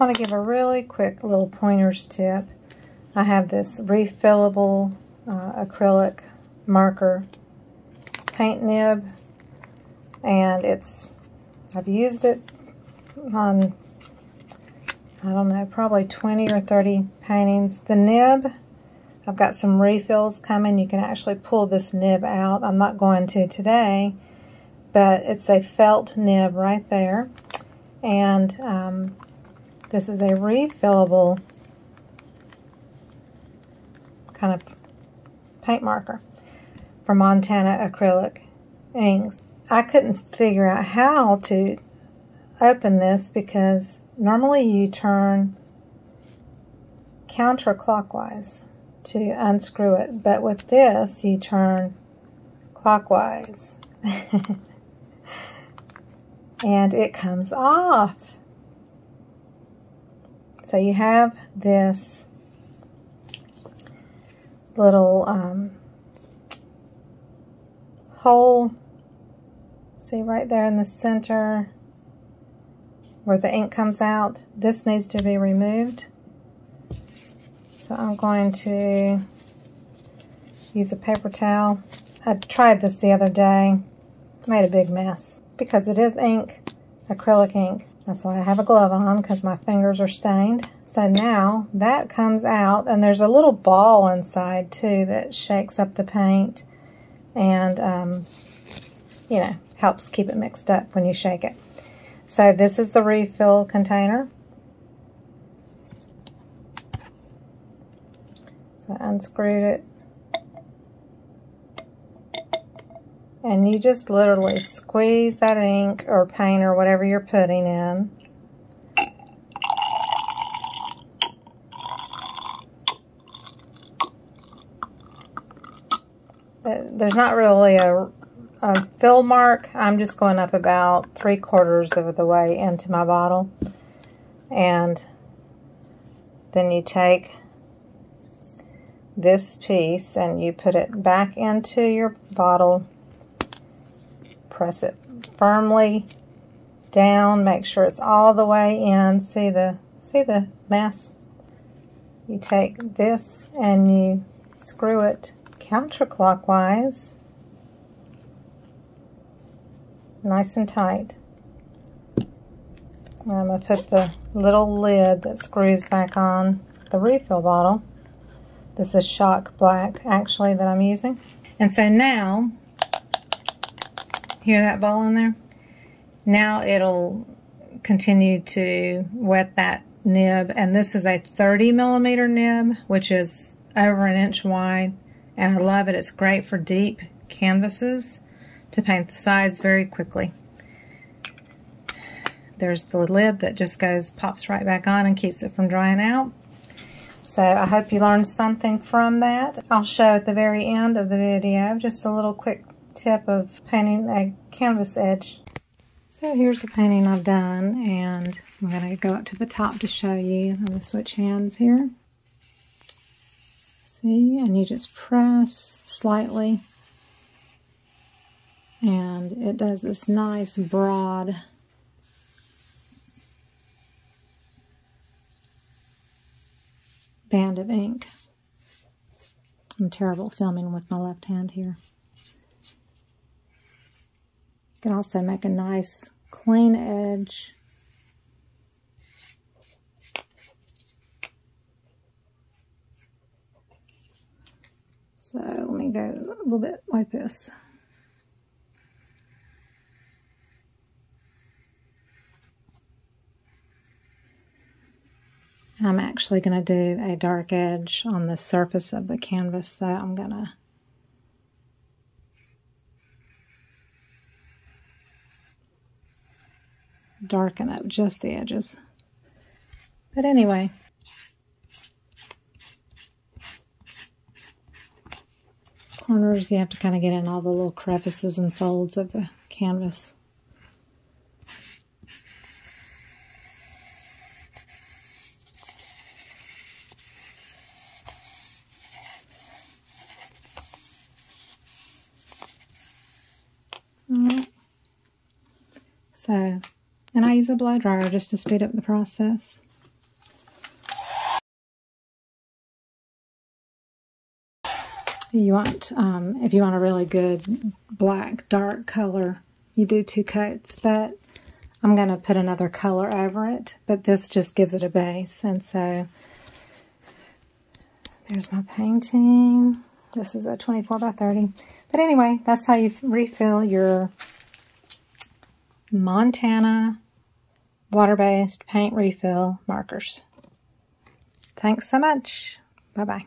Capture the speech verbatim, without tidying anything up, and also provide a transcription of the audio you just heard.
want to give a really quick little pointer's tip. I have this refillable uh, acrylic marker paint nib, and it's, I've used it on, I don't know, probably twenty or thirty paintings. The nib, I've got some refills coming. You can actually pull this nib out. I'm not going to today, but it's a felt nib right there. And um, this is a refillable kind of paint marker for Montana acrylic inks. I couldn't figure out how to open this because normally you turn counterclockwise to unscrew it, but with this you turn clockwise and it comes off. So you have this little um, hole, see right there in the center where the ink comes out. This needs to be removed. So I'm going to use a paper towel. I tried this the other day, made a big mess because it is ink, acrylic ink. That's why I have a glove on, because my fingers are stained. So now that comes out, and there's a little ball inside too that shakes up the paint and, um, you know, helps keep it mixed up when you shake it. So this is the refill container. So I unscrewed it. And you just literally squeeze that ink or paint or whatever you're putting in. There's not really a, a fill mark. I'm just going up about three quarters of the way into my bottle. And then you take this piece and you put it back into your bottle. Press it firmly down, make sure it's all the way in. See the see the mess? You take this and you screw it counterclockwise, nice and tight. And I'm going to put the little lid that screws back on the refill bottle. This is Shock Black actually that I'm using. And so now, hear that ball in there? Now it'll continue to wet that nib, and this is a thirty millimeter nib, which is over an inch wide, and I love it. It's great for deep canvases to paint the sides very quickly. There's the lid that just goes, pops right back on and keeps it from drying out. So I hope you learned something from that. I'll show at the very end of the video just a little quick tip of painting a canvas edge. So here's a painting I've done, and I'm going to go up to the top to show you. I'm going to switch hands here. See, and you just press slightly, and it does this nice broad band of ink. I'm terrible filming with my left hand here. You can also make a nice clean edge. So let me go a little bit like this. And I'm actually going to do a dark edge on the surface of the canvas, so I'm going to darken up just the edges. But anyway, corners, you have to kind of get in all the little crevices and folds of the canvas. All right. So, and I use a blow dryer just to speed up the process. you want, um, if you want a really good black dark color, you do two coats, but I'm going to put another color over it, but this just gives it a base. And so there's my painting. This is a twenty-four by thirty. But anyway, that's how you refill your Montana water-based paint refill markers. Thanks so much. Bye-bye.